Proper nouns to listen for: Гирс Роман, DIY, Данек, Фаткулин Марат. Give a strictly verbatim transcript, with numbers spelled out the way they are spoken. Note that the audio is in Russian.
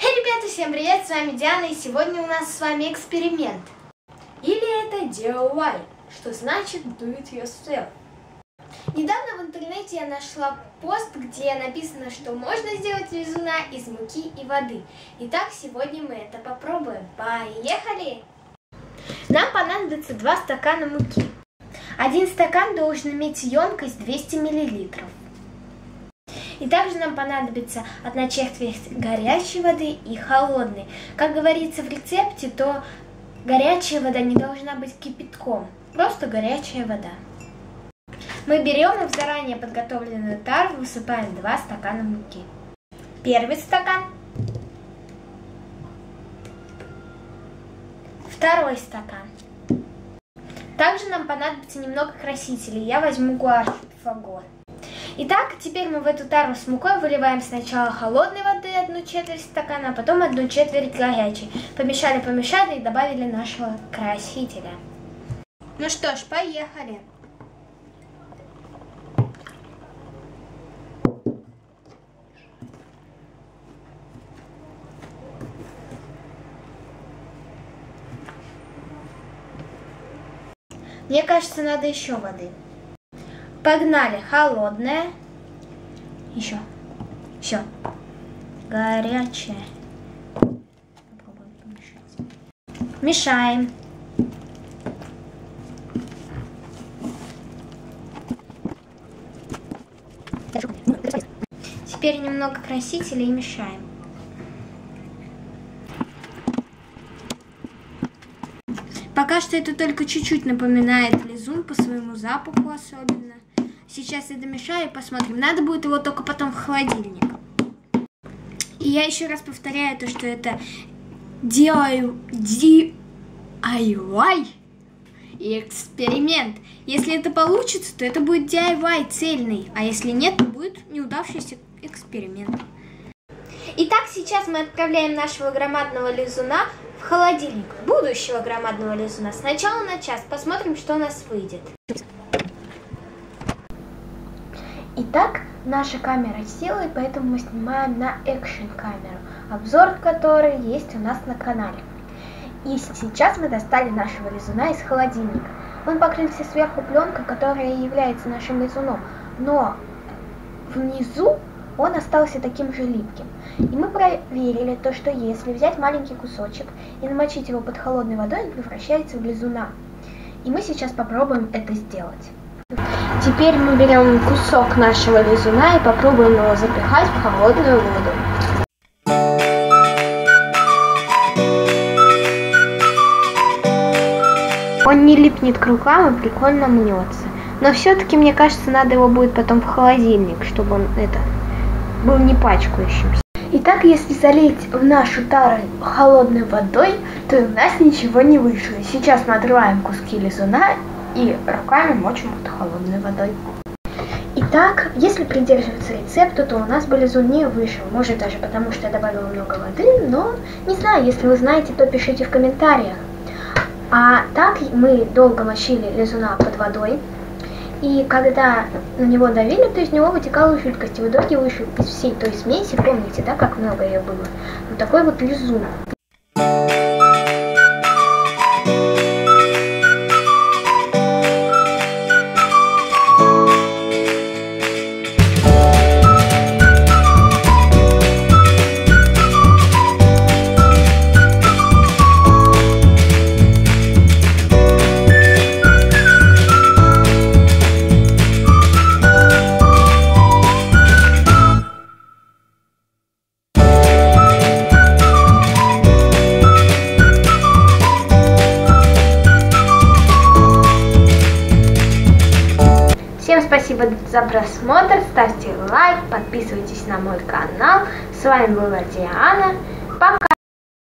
Hey, ребята, всем привет, с вами Диана, и сегодня у нас с вами эксперимент. Или это ди ай вай, что значит do it yourself. Недавно в интернете я нашла пост, где написано, что можно сделать лизуна из муки и воды. Итак, сегодня мы это попробуем. Поехали! Нам понадобится два стакана муки. Один стакан должен иметь емкость двести миллилитров. И также нам понадобится одна четверть горячей воды и холодной. Как говорится в рецепте, то горячая вода не должна быть кипятком, просто горячая вода. Мы берем в заранее подготовленную тару, высыпаем два стакана муки. Первый стакан. Второй стакан. Также нам понадобится немного красителей. Я возьму гуашь фагот. Итак, теперь мы в эту тару с мукой выливаем сначала холодной воды одну четверть стакана, а потом одну четверть горячей. Помешали, помешали и добавили нашего красителя. Ну что ж, поехали. Мне кажется, надо еще воды. Погнали, холодная, еще, еще, горячая. Попробуем помешать. Мешаем. Теперь немного красителя и мешаем. Пока что это только чуть-чуть напоминает лизун по своему запаху особенно. Сейчас я домешаю и посмотрим. Надо будет его только потом в холодильник. И я еще раз повторяю то, что это ди ай вай и эксперимент. Если это получится, то это будет ди ай вай цельный, а если нет, то будет неудавшийся эксперимент. Итак, сейчас мы отправляем нашего громадного лизуна в холодильник. Будущего громадного лизуна. Сначала на час. Посмотрим, что у нас выйдет. Итак, наша камера села, и поэтому мы снимаем на экшн-камеру, обзор которой есть у нас на канале. И сейчас мы достали нашего лизуна из холодильника. Он покрылся сверху пленкой, которая является нашим лизуном, но внизу он остался таким же липким. И мы проверили то, что если взять маленький кусочек и намочить его под холодной водой, он превращается в лизуна. И мы сейчас попробуем это сделать. Теперь мы берем кусок нашего лизуна и попробуем его запихать в холодную воду. Он не липнет к рукам и прикольно мнется. Но все-таки, мне кажется, надо его будет потом в холодильник, чтобы он это был не пачкающимся. Итак, если залить в нашу тару холодной водой, то у нас ничего не вышло. Сейчас мы отрываем куски лизуна и руками мочим под холодной водой. Итак, если придерживаться рецепта, то у нас бы лизун не вышел. Может, даже потому, что я добавила много воды, но не знаю, если вы знаете, то пишите в комментариях. А так мы долго мочили лизуна под водой, и когда на него давили, то из него вытекала жидкость. И в итоге вышел из всей той смеси, помните, да, как много ее было? Вот такой вот лизун. Всем спасибо за просмотр, ставьте лайк, подписывайтесь на мой канал. С вами была Диана, пока!